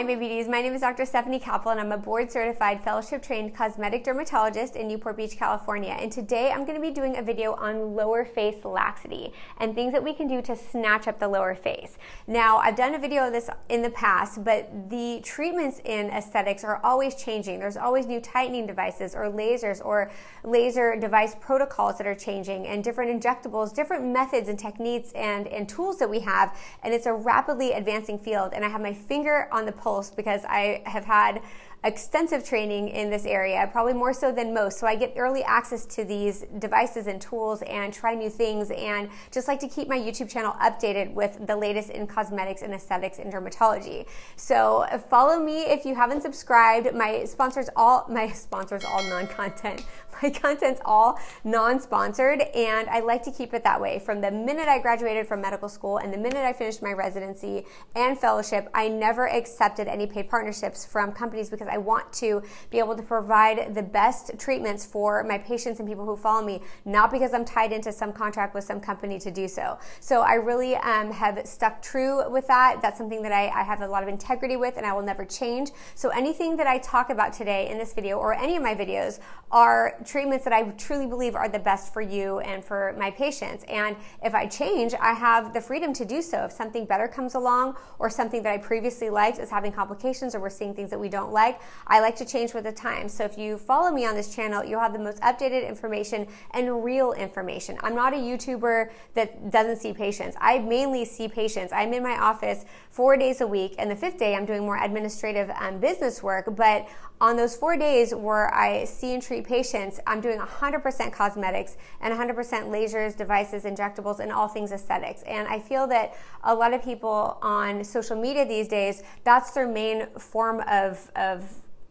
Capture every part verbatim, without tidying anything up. Hi my beauties, my name is Doctor Stephanie Kappel and I'm a board certified fellowship trained cosmetic dermatologist in Newport Beach, California. And today I'm going to be doing a video on lower face laxity and things that we can do to snatch up the lower face. Now I've done a video of this in the past, but the treatments in aesthetics are always changing. There's always new tightening devices or lasers or laser device protocols that are changing and different injectables, different methods and techniques and, and tools that we have. And it's a rapidly advancing field and I have my finger on the pulse because I have had extensive training in this area, probably more so than most. So I get early access to these devices and tools and try new things and just like to keep my YouTube channel updated with the latest in cosmetics and aesthetics and dermatology. So follow me if you haven't subscribed. My sponsors all, my sponsors all non-content. My content's all non-sponsored and I like to keep it that way. From the minute I graduated from medical school and the minute I finished my residency and fellowship, I never accepted any paid partnerships from companies because I want to be able to provide the best treatments for my patients and people who follow me, not because I'm tied into some contract with some company to do so. So I really um, have stuck true with that. That's something that I, I have a lot of integrity with and I will never change. So anything that I talk about today in this video or any of my videos are treatments that I truly believe are the best for you and for my patients. And if I change, I have the freedom to do so. If something better comes along or something that I previously liked is having complications or we're seeing things that we don't like, I like to change with the times. So if you follow me on this channel, you'll have the most updated information and real information. I'm not a YouTuber that doesn't see patients. I mainly see patients. I'm in my office four days a week, and the fifth day I'm doing more administrative um, business work. But on those four days where I see and treat patients, I'm doing one hundred percent cosmetics and one hundred percent lasers, devices, injectables, and all things aesthetics. And I feel that a lot of people on social media these days, that's their main form of, of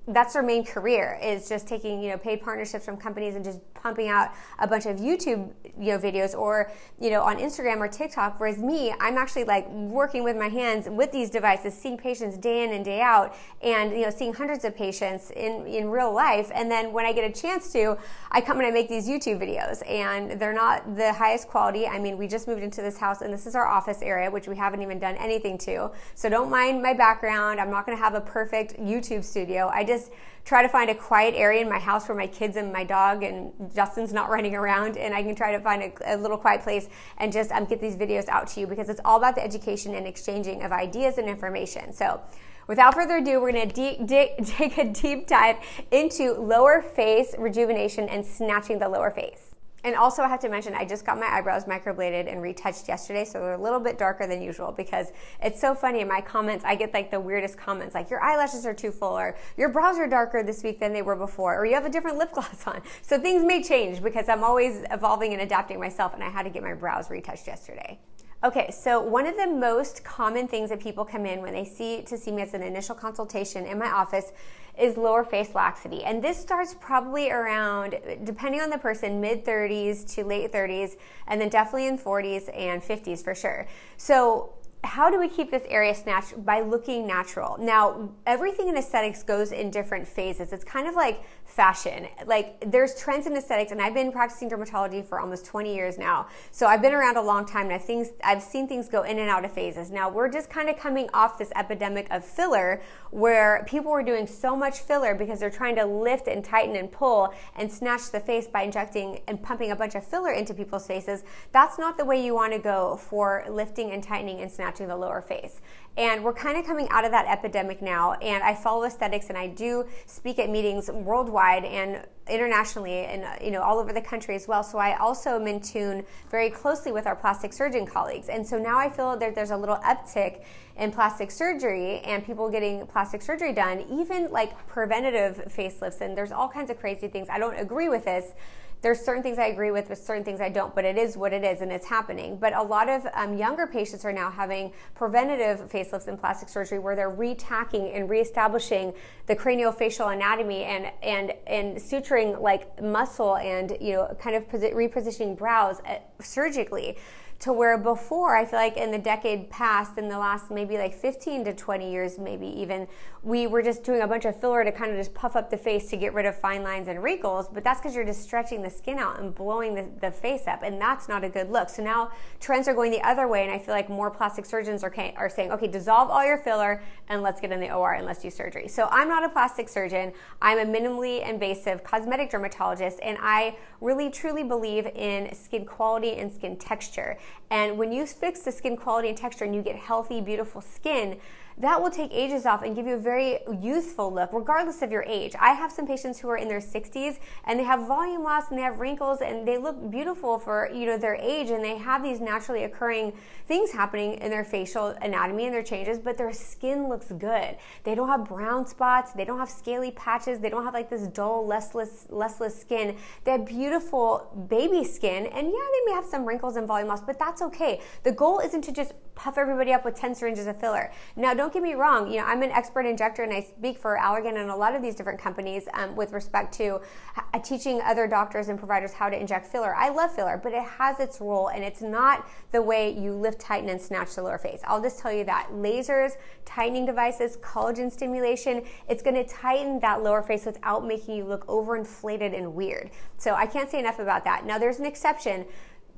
that's their main career, is just taking, you know, paid partnerships from companies and just pumping out a bunch of YouTube, you know, videos or, you know, on Instagram or TikTok. Whereas me, I'm actually like working with my hands with these devices, seeing patients day in and day out and, you know, seeing hundreds of patients in, in real life. And then when I get a chance to, I come and I make these YouTube videos and they're not the highest quality. I mean, we just moved into this house and this is our office area, which we haven't even done anything to. So don't mind my background. I'm not going to have a perfect YouTube studio. I just try to find a quiet area in my house where my kids and my dog and Justin's not running around, and I can try to find a, a little quiet place and just um, get these videos out to you, because it's all about the education and exchanging of ideas and information. So without further ado, we're going to take a deep dive into lower face rejuvenation and snatching the lower face. And also I have to mention, I just got my eyebrows microbladed and retouched yesterday, so they're a little bit darker than usual, because it's so funny in my comments, I get like the weirdest comments, like your eyelashes are too full, or your brows are darker this week than they were before, or you have a different lip gloss on. So things may change because I'm always evolving and adapting myself, and I had to get my brows retouched yesterday. Okay, so one of the most common things that people come in when they see to see me as an initial consultation in my office is lower face laxity. And this starts probably around, depending on the person, mid thirties to late thirties, and then definitely in forties and fifties for sure. So how do we keep this area snatched? By looking natural. Now, everything in aesthetics goes in different phases. It's kind of like fashion. Like, there's trends in aesthetics, and I've been practicing dermatology for almost twenty years now. So I've been around a long time, and I've, things, I've seen things go in and out of phases. Now, we're just kind of coming off this epidemic of filler, where people were doing so much filler because they're trying to lift and tighten and pull and snatch the face by injecting and pumping a bunch of filler into people's faces. That's not the way you want to go for lifting and tightening and snatching the lower face. And we're kind of coming out of that epidemic now, and I follow aesthetics and I do speak at meetings worldwide and internationally and, you know, all over the country as well. So I also am in tune very closely with our plastic surgeon colleagues. And so now I feel that there's a little uptick in plastic surgery and people getting plastic surgery done, even like preventative facelifts. And there's all kinds of crazy things. I don't agree with this. There's certain things I agree with, but certain things I don't, but it is what it is and it's happening. But a lot of um, younger patients are now having preventative facelifts and plastic surgery where they're retacking and reestablishing the craniofacial anatomy and, and, and suturing like muscle and, you know, kind of repositioning brows surgically to where before, I feel like in the decade past, in the last maybe like fifteen to twenty years, maybe even, we were just doing a bunch of filler to kind of just puff up the face to get rid of fine lines and wrinkles, but that's because you're just stretching the skin out and blowing the, the face up, and that's not a good look. So now trends are going the other way, and I feel like more plastic surgeons are, are saying, okay, dissolve all your filler and let's get in the O R and let's do surgery. So I'm not a plastic surgeon. I'm a minimally invasive cosmetic dermatologist, and I really truly believe in skin quality and skin texture. And when you fix the skin quality and texture and you get healthy, beautiful skin, that will take ages off and give you a very youthful look, regardless of your age. I have some patients who are in their sixties and they have volume loss and they have wrinkles and they look beautiful for, you know, their age, and they have these naturally occurring things happening in their facial anatomy and their changes, but their skin looks good. They don't have brown spots, they don't have scaly patches, they don't have like this dull, listless, listless skin. They have beautiful baby skin, and yeah, they may have some wrinkles and volume loss, but that's okay. The goal isn't to just puff everybody up with ten syringes of filler. Now, don't get me wrong, you know, I'm an expert injector and I speak for Allergan and a lot of these different companies um, with respect to uh, teaching other doctors and providers how to inject filler. I love filler, but it has its role, and it's not the way you lift, tighten, and snatch the lower face. I'll just tell you that. Lasers, tightening devices, collagen stimulation, it's gonna tighten that lower face without making you look overinflated and weird. So I can't say enough about that. Now, there's an exception.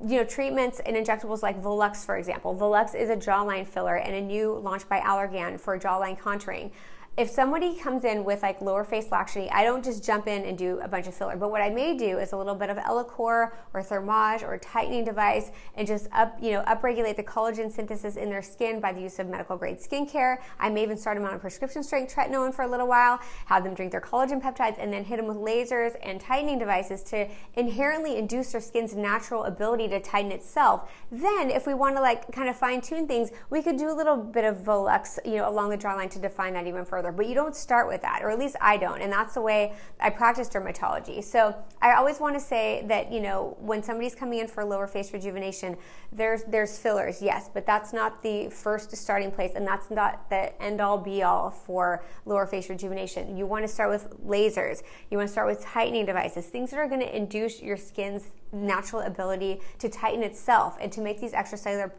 You know, treatments and injectables like Volux, for example. Volux is a jawline filler and a new launch by Allergan for jawline contouring. If somebody comes in with like lower face laxity, I don't just jump in and do a bunch of filler, but what I may do is a little bit of Ellacor or Thermage or tightening device and just up, you know, upregulate the collagen synthesis in their skin by the use of medical grade skincare. I may even start them on a prescription strength tretinoin for a little while, have them drink their collagen peptides, and then hit them with lasers and tightening devices to inherently induce their skin's natural ability to tighten itself. Then if we want to like kind of fine tune things, we could do a little bit of Volux, you know, along the jawline to define that even further. But you don't start with that, or at least I don't, and that's the way I practice dermatology. So I always want to say that, you know, when somebody's coming in for lower face rejuvenation, there's there's fillers, yes, but that's not the first starting place, and that's not the end-all be-all for lower face rejuvenation. You want to start with lasers. You want to start with tightening devices, things that are going to induce your skin's natural ability to tighten itself and to make these extracellular,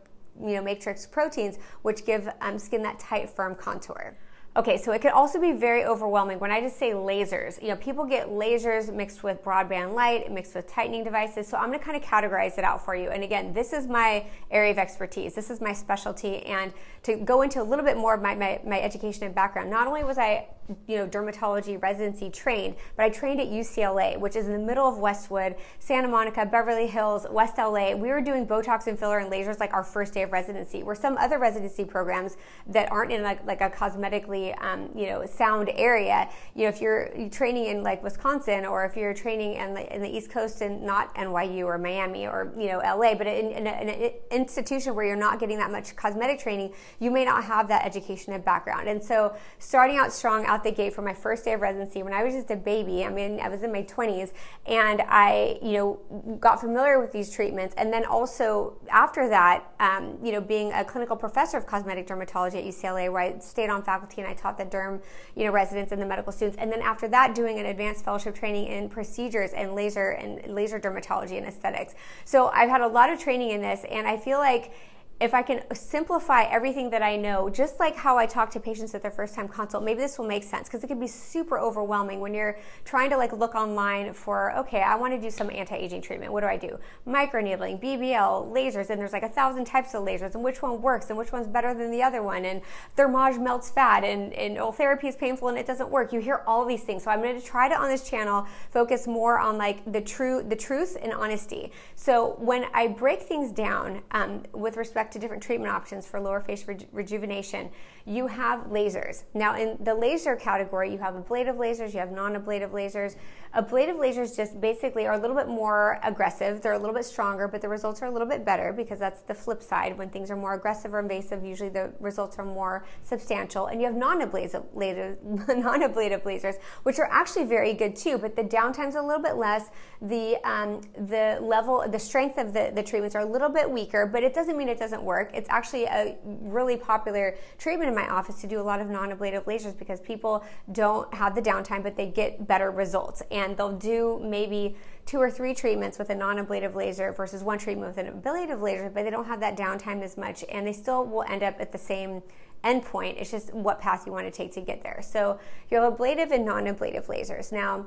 you know, matrix proteins, which give um, skin that tight, firm contour. Okay, so it can also be very overwhelming when I just say lasers. You know, people get lasers mixed with broadband light, mixed with tightening devices, so I'm gonna kind of categorize it out for you. And again, this is my area of expertise. This is my specialty, and to go into a little bit more of my, my, my education and background, not only was I, you know, dermatology residency trained, but I trained at U C L A, which is in the middle of Westwood, Santa Monica, Beverly Hills, West L A. We were doing Botox and filler and lasers like our first day of residency, where some other residency programs that aren't in like, like a cosmetically, um, you know, sound area, you know, if you're training in like Wisconsin, or if you're training in the, in the East Coast and not N Y U or Miami or, you know, L A, but in, in, a, in an institution where you're not getting that much cosmetic training, you may not have that education and background. And so starting out strong out the gate for my first day of residency when I was just a baby, I mean, I was in my twenties, and I, you know, got familiar with these treatments. And then also after that, um, you know, being a clinical professor of cosmetic dermatology at U C L A, where I stayed on faculty and I taught the derm, you know, residents and the medical students. And then after that, doing an advanced fellowship training in procedures and laser and laser dermatology and aesthetics. So I've had a lot of training in this, and I feel like if I can simplify everything that I know, just like how I talk to patients at their first time consult, maybe this will make sense, because it can be super overwhelming when you're trying to like look online for, okay, I want to do some anti-aging treatment. What do I do? Microneedling, B B L, lasers, and there's like a thousand types of lasers, and which one works, and which one's better than the other one, and Thermage melts fat, and, and Ultherapy is painful and it doesn't work. You hear all these things. So I'm going to try to, on this channel, focus more on like the, true, the truth and honesty. So when I break things down um, with respect to different treatment options for lower face reju rejuvenation, you have lasers. Now in the laser category, you have ablative lasers, you have non-ablative lasers. Ablative lasers just basically are a little bit more aggressive. They're a little bit stronger, but the results are a little bit better, because that's the flip side. When things are more aggressive or invasive, usually the results are more substantial. And you have non-ablative lasers, non-ablative lasers, which are actually very good too, but the downtime's a little bit less. The, um, the level, the strength of the, the treatments are a little bit weaker, but it doesn't mean it doesn't doesn't work. It's actually a really popular treatment in my office to do a lot of non-ablative lasers because people don't have the downtime, but they get better results. And they'll do maybe two or three treatments with a non-ablative laser versus one treatment with an ablative laser, but they don't have that downtime as much, and they still will end up at the same endpoint. It's just what path you want to take to get there. So you have ablative and non-ablative lasers. Now,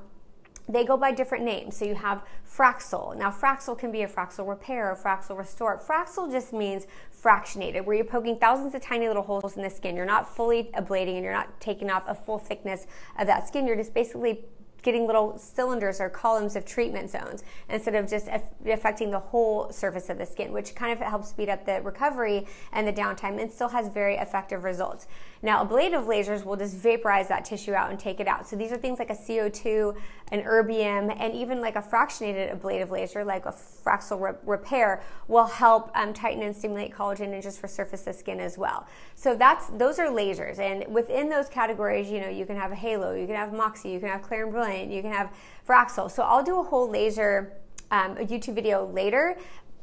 they go by different names. So you have Fraxel. Now, Fraxel can be a Fraxel repair, a Fraxel restore. Fraxel just means fractionated, where you're poking thousands of tiny little holes in the skin. You're not fully ablating and you're not taking off a full thickness of that skin. You're just basically getting little cylinders or columns of treatment zones instead of just affecting the whole surface of the skin, which kind of helps speed up the recovery and the downtime and still has very effective results. Now, ablative lasers will just vaporize that tissue out and take it out. So these are things like a C O two, an erbium, and even like a fractionated ablative laser, like a Fraxel re repair, will help um, tighten and stimulate collagen and just resurface the skin as well. So that's those are lasers, and within those categories, you know, you can have a Halo, you can have Moxie, you can have Clear and Brilliant, you can have Fraxel. So I'll do a whole laser um, a YouTube video later,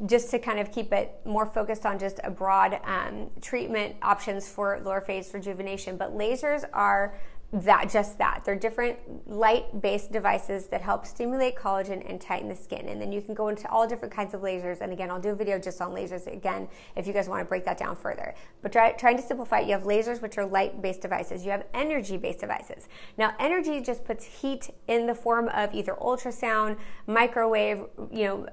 just to kind of keep it more focused on just a broad um, treatment options for lower phase rejuvenation. But lasers are that, just that. They're different light-based devices that help stimulate collagen and tighten the skin. And then you can go into all different kinds of lasers. And again, I'll do a video just on lasers again if you guys want to break that down further. But try, trying to simplify it, you have lasers, which are light-based devices. You have energy-based devices. Now, energy just puts heat in the form of either ultrasound, microwave, you know,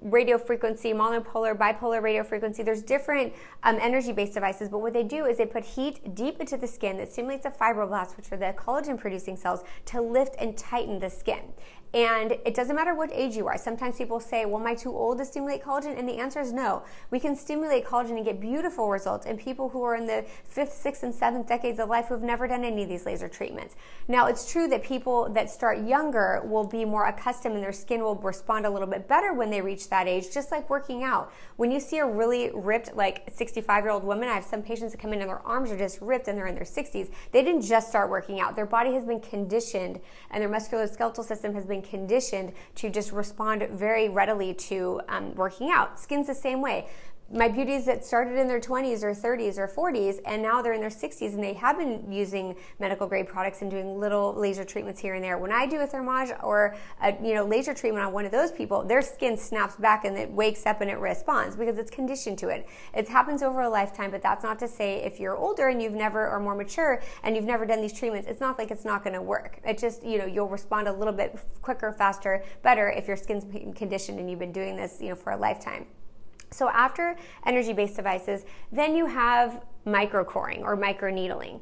radio frequency, monopolar, bipolar radio frequency. There's different um, energy-based devices. But what they do is they put heat deep into the skin that stimulates the fibroblasts, which are the collagen producing cells, to lift and tighten the skin. And it doesn't matter what age you are. Sometimes people say, well, am I too old to stimulate collagen? And the answer is no. We can stimulate collagen and get beautiful results in people who are in the fifth, sixth, and seventh decades of life who have never done any of these laser treatments. Now, it's true that people that start younger will be more accustomed and their skin will respond a little bit better when they reach that age, just like working out. When you see a really ripped, like sixty-five-year-old woman, I have some patients that come in and their arms are just ripped and they're in their sixties. They didn't just start working out. Their body has been conditioned and their musculoskeletal system has been conditioned to just respond very readily to um, working out. Skin's the same way. My beauties that started in their twenties or thirties or forties, and now they're in their sixties, and they have been using medical grade products and doing little laser treatments here and there. When I do a Thermage or a you know laser treatment on one of those people, their skin snaps back and it wakes up and it responds because it's conditioned to it. It happens over a lifetime, but that's not to say if you're older and you've never or more mature and you've never done these treatments, it's not like it's not going to work. It just you know you'll respond a little bit quicker, faster, better if your skin's conditioned and you've been doing this you know for a lifetime. So after energy-based devices, then you have microcoring or microneedling.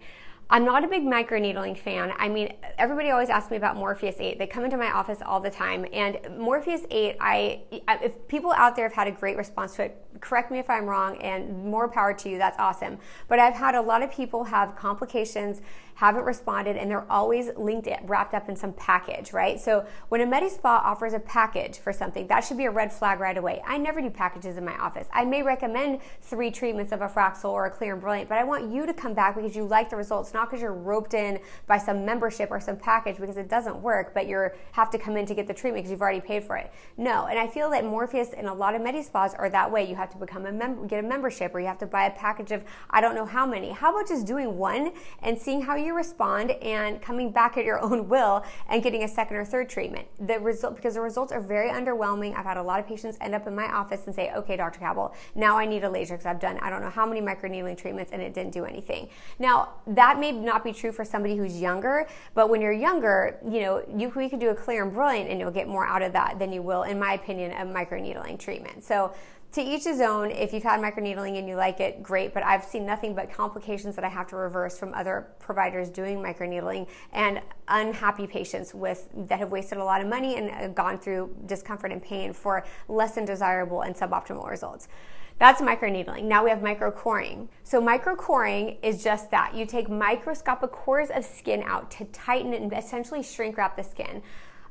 I'm not a big microneedling fan. I mean, everybody always asks me about Morpheus eight. They come into my office all the time. And Morpheus eight, I, if people out there have had a great response to it, correct me if I'm wrong, and more power to you, that's awesome. But I've had a lot of people have complications, haven't responded, and they're always linked, wrapped up in some package, right? So when a MediSpa offers a package for something, that should be a red flag right away. I never do packages in my office. I may recommend three treatments of a Fraxel or a Clear and Brilliant, but I want you to come back because you like the results, not because you're roped in by some membership or some package because it doesn't work, but you have to come in to get the treatment because you've already paid for it. No, and I feel that Morpheus and a lot of MediSpas are that way. You have to become a member, get a membership, or you have to buy a package of I don't know how many. How about just doing one and seeing how you respond and coming back at your own will and getting a second or third treatment? The result, because the results are very underwhelming. I've had a lot of patients end up in my office and say, okay, Doctor Kappel, now I need a laser because I've done I don't know how many microneedling treatments and it didn't do anything. Now, that may not be true for somebody who's younger, but when you're younger, you know, you we could do a Clear and Brilliant and you'll get more out of that than you will, in my opinion, a microneedling treatment. So to each his own. If you've had microneedling and you like it, great, but I've seen nothing but complications that I have to reverse from other providers doing microneedling and unhappy patients with that have wasted a lot of money and have gone through discomfort and pain for less than desirable and suboptimal results. That's microneedling. Now we have microcoring. So microcoring is just that. You take microscopic cores of skin out to tighten and essentially shrink wrap the skin.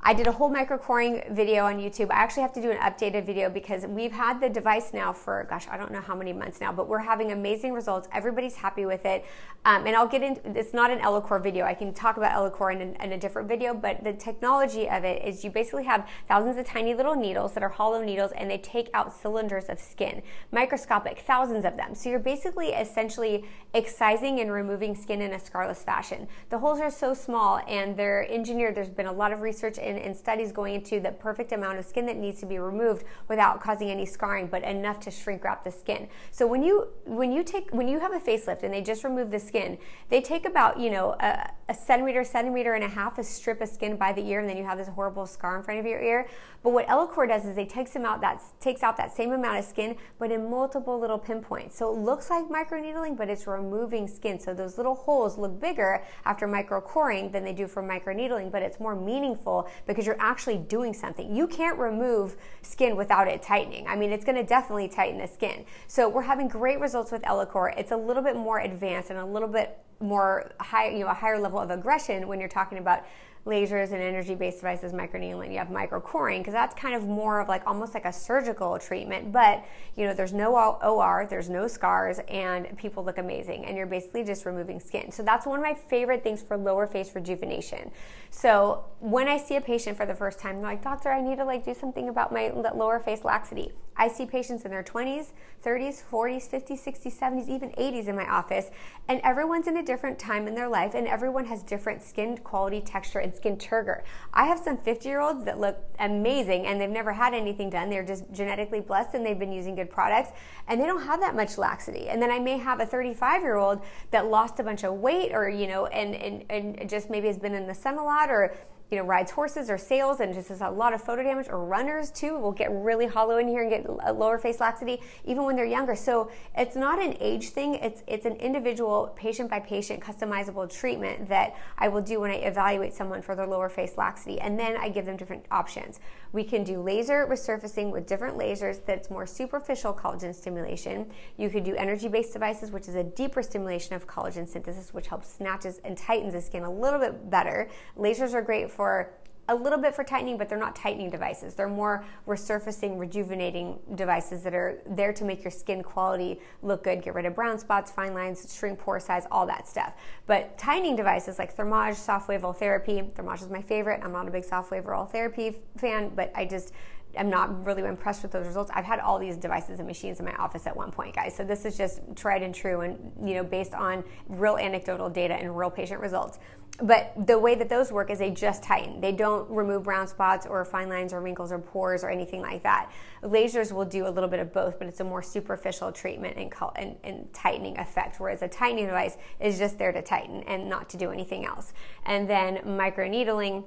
I did a whole microcoring video on YouTube. I actually have to do an updated video because we've had the device now for, gosh, I don't know how many months now, but we're having amazing results. Everybody's happy with it. Um, and I'll get into, it's not an Ellacor video. I can talk about Ellacor in, in a different video, but the technology of it is you basically have thousands of tiny little needles that are hollow needles, and they take out cylinders of skin, microscopic, thousands of them. So you're basically essentially excising and removing skin in a scarless fashion. The holes are so small and they're engineered. There's been a lot of research in and studies going into the perfect amount of skin that needs to be removed without causing any scarring, but enough to shrink wrap the skin. So when you when you take when you have a facelift and they just remove the skin, they take about you know a, a centimeter, centimeter and a half, a strip of skin by the ear, and then you have this horrible scar in front of your ear. But what Ellacor does is they takes them out that takes out that same amount of skin, but in multiple little pinpoints. So it looks like microneedling, but it's removing skin. So those little holes look bigger after microcoring than they do for microneedling, but it's more meaningful, because you're actually doing something. You can't remove skin without it tightening. I mean, it's gonna definitely tighten the skin. So we're having great results with Ellacor. It's a little bit more advanced and a little bit more high, you know, a higher level of aggression when you're talking about lasers and energy-based devices, microneedling. You have microcoring, because that's kind of more of like almost like a surgical treatment, but you know, there's no O R, there's no scars, and people look amazing, and you're basically just removing skin. So that's one of my favorite things for lower face rejuvenation. So when I see a patient for the first time, they're like, doctor, I need to like do something about my lower face laxity. I see patients in their twenties, thirties, forties, fifties, sixties, seventies, even eighties in my office, and everyone's in a different time in their life, and everyone has different skin quality, texture, and skin turgor. I have some fifty year olds that look amazing and they've never had anything done. They're just genetically blessed and they've been using good products and they don't have that much laxity. And then I may have a thirty-five year old that lost a bunch of weight, or, you know, and, and, and just maybe has been in the sun a lot, or you know, rides horses or sails and just has a lot of photo damage, or runners too will get really hollow in here and get lower face laxity even when they're younger. So it's not an age thing, it's it's an individual patient by patient customizable treatment that I will do when I evaluate someone for their lower face laxity, and then I give them different options. We can do laser resurfacing with different lasers that's more superficial collagen stimulation. You could do energy-based devices, which is a deeper stimulation of collagen synthesis, which helps snatches and tightens the skin a little bit better. Lasers are great for for a little bit for tightening, but they're not tightening devices. They're more resurfacing, rejuvenating devices that are there to make your skin quality look good, get rid of brown spots, fine lines, shrink pore size, all that stuff. But tightening devices like Thermage, Sofwave, Ultherapy. Thermage is my favorite. I'm not a big Sofwave or Ultherapy fan, but I just I'm not really impressed with those results. I've had all these devices and machines in my office at one point, guys. So this is just tried and true, and you know, based on real anecdotal data and real patient results. But the way that those work is they just tighten. They don't remove brown spots or fine lines or wrinkles or pores or anything like that. Lasers will do a little bit of both, but it's a more superficial treatment and, and, and tightening effect, whereas a tightening device is just there to tighten and not to do anything else. And then microneedling,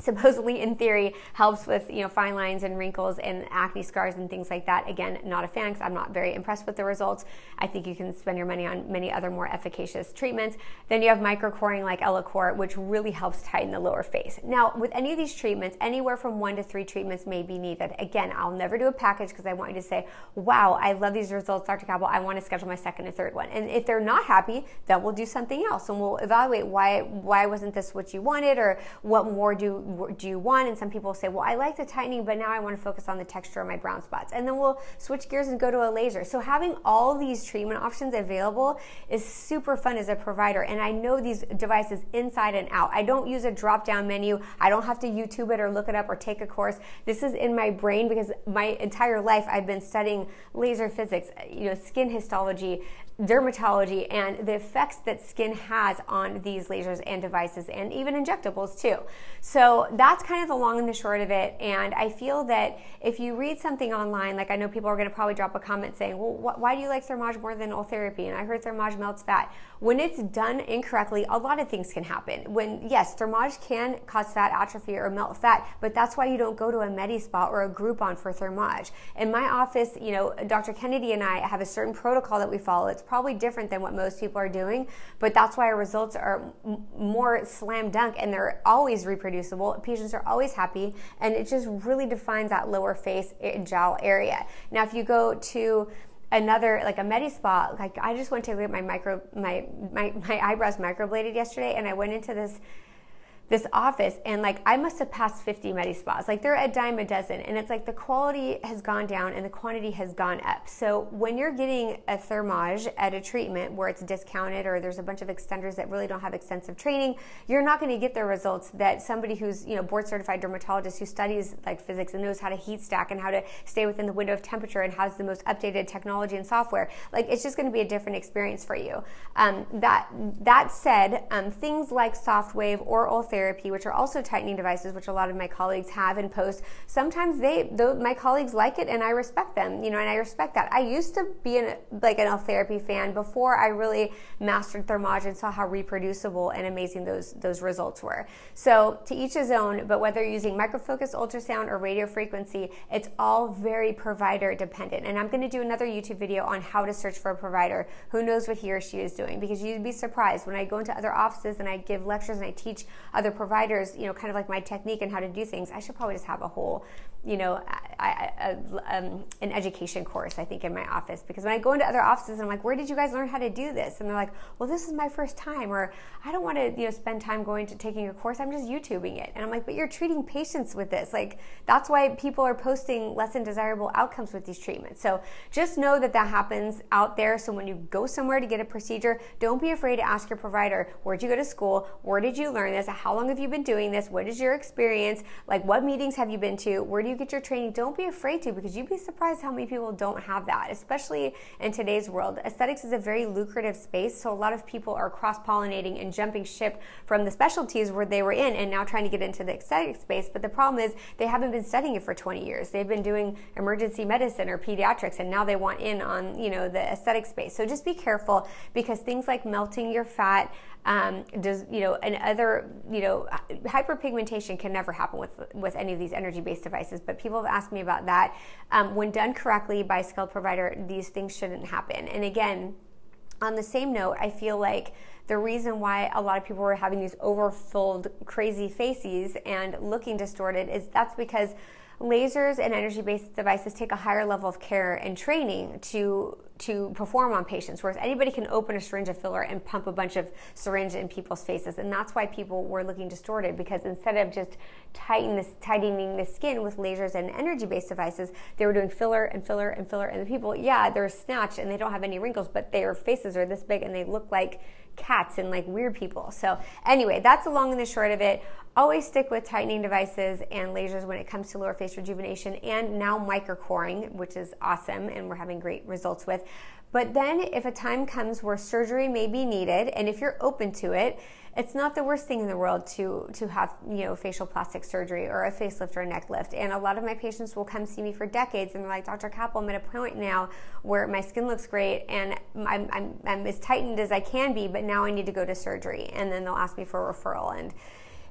supposedly in theory, helps with you know fine lines and wrinkles and acne scars and things like that. Again, not a fan, because I'm not very impressed with the results. I think you can spend your money on many other more efficacious treatments. Then you have microcoring like Ellacor, which really helps tighten the lower face. Now, with any of these treatments, anywhere from one to three treatments may be needed. Again, I'll never do a package, because I want you to say, wow, I love these results, Doctor Kappel, I want to schedule my second and third one. And if they're not happy, then we'll do something else, and we'll evaluate why why wasn't this what you wanted, or what more do do you want? And some people say, well, I like the tightening, but now I want to focus on the texture of my brown spots. And then we'll switch gears and go to a laser. So having all these treatment options available is super fun as a provider. And I know these devices inside and out. I don't use a drop-down menu. I don't have to YouTube it or look it up or take a course. This is in my brain, because my entire life I've been studying laser physics, you know, skin histology, dermatology, and the effects that skin has on these lasers and devices, and even injectables too. So that's kind of the long and the short of it. And I feel that if you read something online, like I know people are going to probably drop a comment saying, well, wh why do you like Thermage more than Ultherapy? And I heard Thermage melts fat. When it's done incorrectly, a lot of things can happen. When, yes, Thermage can cause fat atrophy or melt fat, but that's why you don't go to a MediSpa or a Groupon for Thermage. In my office, you know, Doctor Kennedy and I have a certain protocol that we follow. It's probably different than what most people are doing, but that's why our results are more slam dunk, and they're always reproducible. Patients are always happy, and it just really defines that lower face and jowl area. Now, if you go to another, like a MediSpa, like I just went to get my micro, my, my, my eyebrows microbladed yesterday, and I went into this this office, and like I must have passed fifty medi spas. Like they're a dime a dozen, and it's like the quality has gone down and the quantity has gone up. So when you're getting a Thermage at a treatment where it's discounted or there's a bunch of extenders that really don't have extensive training, you're not going to get the results that somebody who's, you know, board certified dermatologist who studies like physics and knows how to heat stack and how to stay within the window of temperature and has the most updated technology and software. Like it's just going to be a different experience for you. Um, that that said, um, things like Sofwave or Ultherapy, which are also tightening devices, which a lot of my colleagues have and post, sometimes they, though my colleagues like it, and I respect them, you know, and I respect that. I used to be an, like an Ultherapy fan before I really mastered Thermage and saw how reproducible and amazing those those results were. So to each his own, but whether you're using microfocus, ultrasound, or radio frequency, it's all very provider dependent. And I'm going to do another YouTube video on how to search for a provider who knows what he or she is doing, because you'd be surprised when I go into other offices and I give lectures and I teach other providers, you know, kind of like my technique and how to do things. I should probably just have a whole, you know, I, I, I, um, an education course, I think, in my office, because when I go into other offices, I'm like, where did you guys learn how to do this? And they're like, well, this is my first time, or I don't want to, you know, spend time going to taking a course. I'm just YouTubing it. And I'm like, but you're treating patients with this. Like, that's why people are posting less than desirable outcomes with these treatments. So just know that that happens out there. So when you go somewhere to get a procedure, don't be afraid to ask your provider, where'd you go to school? Where did you learn this? How long have you been doing this? What is your experience? Like, what meetings have you been to? Where do you get your training? Don't be afraid to, because you'd be surprised how many people don't have that, especially in today's world. Aesthetics is a very lucrative space, so a lot of people are cross-pollinating and jumping ship from the specialties where they were in and now trying to get into the aesthetic space. But the problem is they haven't been studying it for twenty years. They've been doing emergency medicine or pediatrics, and now they want in on, you know, the aesthetic space. So just be careful, because things like melting your fat, Um, does, you know, and other, you know, hyperpigmentation can never happen with with any of these energy-based devices, but people have asked me about that. Um, when done correctly by a skilled provider, these things shouldn't happen. And again, on the same note, I feel like the reason why a lot of people were having these overfilled, crazy faces and looking distorted is that's because lasers and energy-based devices take a higher level of care and training to to perform on patients, whereas anybody can open a syringe of filler and pump a bunch of syringe in people's faces. And that's why people were looking distorted, because instead of just tighten this, tightening the skin with lasers and energy-based devices, they were doing filler and filler and filler. And the people, yeah, they're snatched and they don't have any wrinkles, but their faces are this big and they look like cats and like weird people. So anyway, that's the long and the short of it. Always stick with tightening devices and lasers when it comes to lower face rejuvenation, and now microcoring, which is awesome and we're having great results with. But then if a time comes where surgery may be needed, and if you're open to it, it's not the worst thing in the world to to have, you know, facial plastic surgery or a facelift or a neck lift. And a lot of my patients will come see me for decades, and they're like, Doctor Kappel, I'm at a point now where my skin looks great and I'm, I'm, I'm as tightened as I can be, but now I need to go to surgery. And then they'll ask me for a referral, and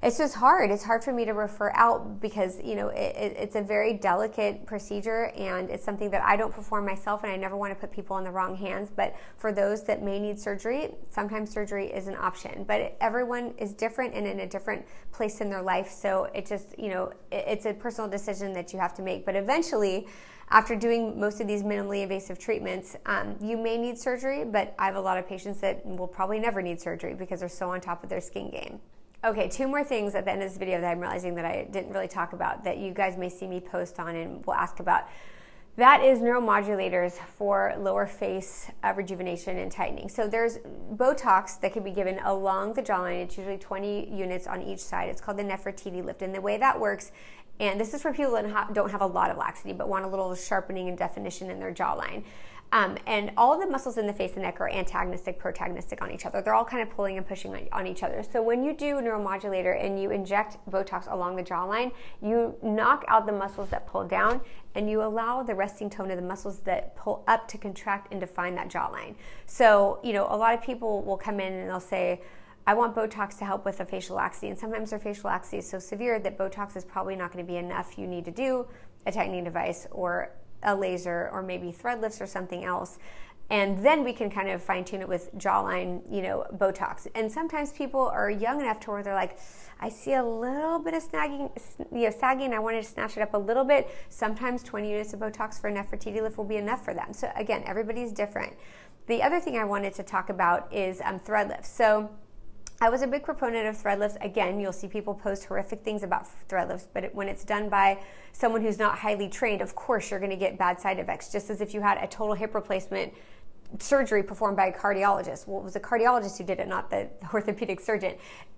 it's just hard. It's hard for me to refer out, because, you know, it, it, it's a very delicate procedure, and it's something that I don't perform myself, and I never want to put people in the wrong hands. But for those that may need surgery, sometimes surgery is an option. But everyone is different and in a different place in their life, so it just, you know, it, it's a personal decision that you have to make. But eventually, after doing most of these minimally invasive treatments, um, you may need surgery, but I have a lot of patients that will probably never need surgery because they're so on top of their skin game. Okay, two more things at the end of this video that I'm realizing that I didn't really talk about that you guys may see me post on and will ask about. That is neuromodulators for lower face uh, rejuvenation and tightening. So there's Botox that can be given along the jawline. It's usually twenty units on each side. It's called the Nefertiti lift. And the way that works, and this is for people that don't have a lot of laxity but want a little sharpening and definition in their jawline. Um, and all the muscles in the face and neck are antagonistic, protagonistic on each other. They're all kind of pulling and pushing on, on each other. So when you do neuromodulator and you inject Botox along the jawline, you knock out the muscles that pull down, and you allow the resting tone of the muscles that pull up to contract and define that jawline. So, you know, a lot of people will come in and they'll say, I want Botox to help with a facial laxity. And sometimes their facial laxity is so severe that Botox is probably not going to be enough. You need to do a tightening device or a laser, or maybe thread lifts or something else, and then we can kind of fine-tune it with jawline, you know, Botox. And sometimes people are young enough to where they're like, I see a little bit of snagging, you know, sagging, I wanted to snatch it up a little bit. Sometimes twenty units of Botox for a Nefertiti lift will be enough for them. So again, everybody's different. The other thing I wanted to talk about is um, thread lifts. So I was a big proponent of thread lifts. Again, you'll see people post horrific things about thread lifts, but it, when it's done by someone who's not highly trained, of course you're going to get bad side effects, just as if you had a total hip replacement surgery performed by a cardiologist. Well, it was a cardiologist who did it, not the orthopedic surgeon.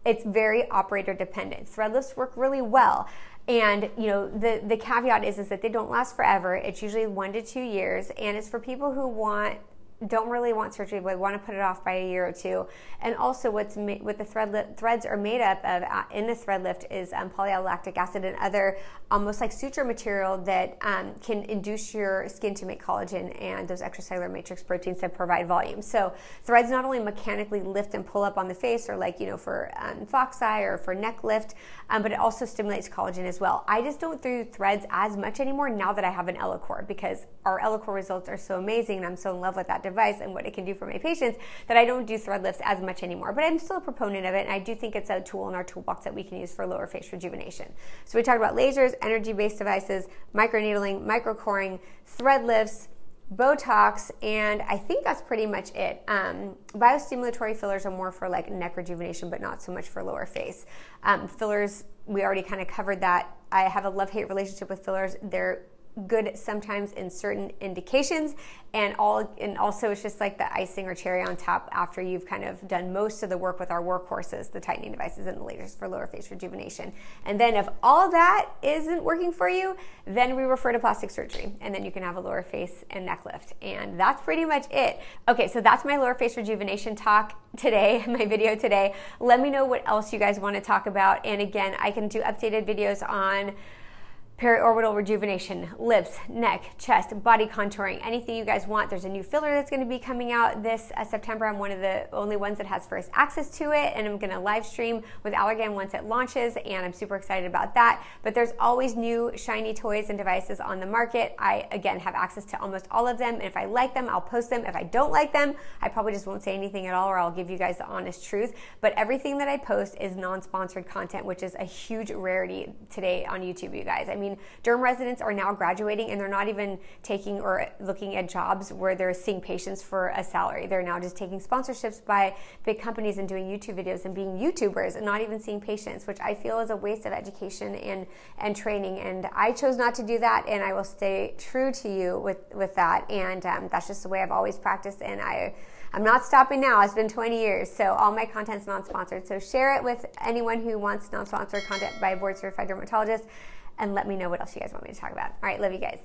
It's very operator dependent. Thread lifts work really well. And you know, the, the caveat is, is that they don't last forever. It's usually one to two years. And it's for people who want don't really want surgery, but want to put it off by a year or two. And also what's what the thread lift, threads are made up of in the thread lift is um, polylactic acid and other almost like suture material that um, can induce your skin to make collagen and those extracellular matrix proteins that provide volume. So threads not only mechanically lift and pull up on the face or like, you know, for um, fox eye or for neck lift, um, but it also stimulates collagen as well. I just don't do threads as much anymore now that I have an Ellacor, because our Ellacor results are so amazing and I'm so in love with that device and what it can do for my patients that I don't do thread lifts as much anymore. But I'm still a proponent of it, and I do think it's a tool in our toolbox that we can use for lower face rejuvenation. So we talked about lasers, energy-based devices, microneedling, microcoring, thread lifts, Botox, and I think that's pretty much it. Um, biostimulatory fillers are more for like neck rejuvenation, but not so much for lower face. Um, fillers, we already kind of covered that. I have a love-hate relationship with fillers. They're good sometimes in certain indications, and all and also it's just like the icing or cherry on top after you've kind of done most of the work with our workhorses, the tightening devices and the lasers for lower face rejuvenation. And then if all that isn't working for you, then we refer to plastic surgery, and then you can have a lower face and neck lift, and that's pretty much it. Okay, so that's my lower face rejuvenation talk today, my video today. Let me know what else you guys want to talk about, and again, I can do updated videos on periorbital rejuvenation, lips, neck, chest, body contouring, anything you guys want. There's a new filler that's going to be coming out this uh, September. I'm one of the only ones that has first access to it, and I'm going to live stream with Allergan once it launches, and I'm super excited about that. But there's always new shiny toys and devices on the market. I, again, have access to almost all of them, and if I like them, I'll post them. If I don't like them, I probably just won't say anything at all, or I'll give you guys the honest truth. But everything that I post is non-sponsored content, which is a huge rarity today on YouTube, you guys. I mean, I mean, derm residents are now graduating, and they're not even taking or looking at jobs where they're seeing patients for a salary. They're now just taking sponsorships by big companies and doing YouTube videos and being YouTubers and not even seeing patients, which I feel is a waste of education and, and training. And I chose not to do that, and I will stay true to you with, with that. And um, that's just the way I've always practiced, and I... I'm not stopping now. It's been twenty years, so all my content's non-sponsored. So share it with anyone who wants non-sponsored content by a board-certified dermatologist, and let me know what else you guys want me to talk about. All right, love you guys.